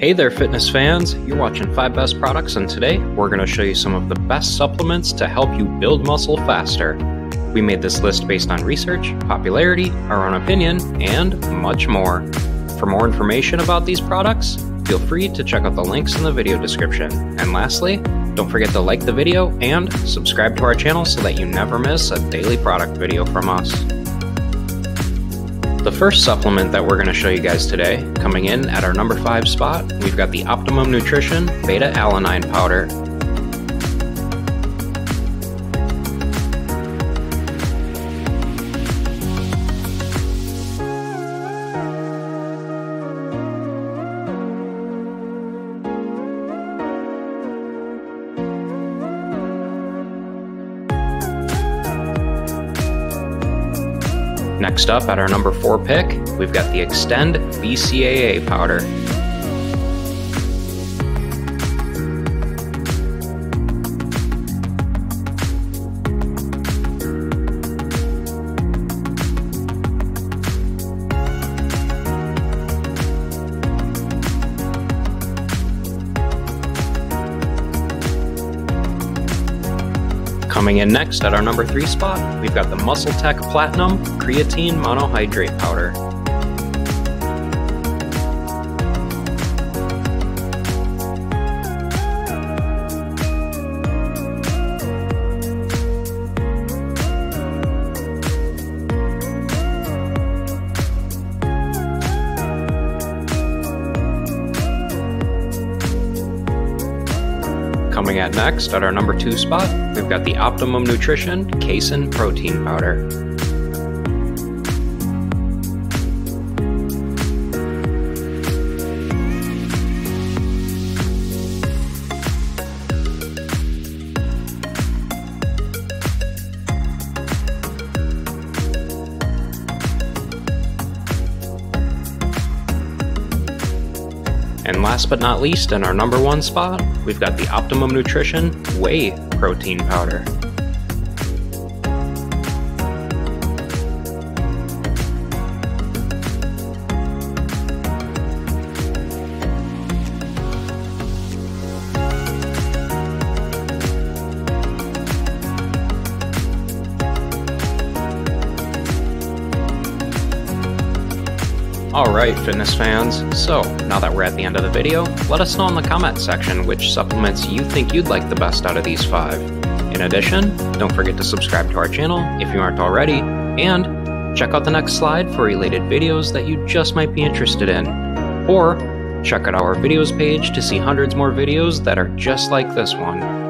Hey there fitness fans, you're watching 5 Best Products and today we're going to show you some of the best supplements to help you build muscle faster. We made this list based on research, popularity, our own opinion, and much more. For more information about these products, feel free to check out the links in the video description. And lastly, don't forget to like the video and subscribe to our channel so that you never miss a daily product video from us. The first supplement that we're going to show you guys today, coming in at our number 5 spot, we've got the Optimum Nutrition Beta Alanine Powder. Next up at our number 4 pick, we've got the Xtend BCAA powder. Coming in next at our number 3 spot, we've got the MuscleTech Platinum Creatine Monohydrate Powder. Coming at next at our number 2 spot, we've got the Optimum Nutrition Casein Protein Powder. And last but not least, in our number 1 spot, we've got the Optimum Nutrition Whey Protein Powder. Alright fitness fans, so now that we're at the end of the video, let us know in the comment section which supplements you think you'd like the best out of these 5. In addition, don't forget to subscribe to our channel if you aren't already, and check out the next slide for related videos that you just might be interested in. Or check out our videos page to see hundreds more videos that are just like this one.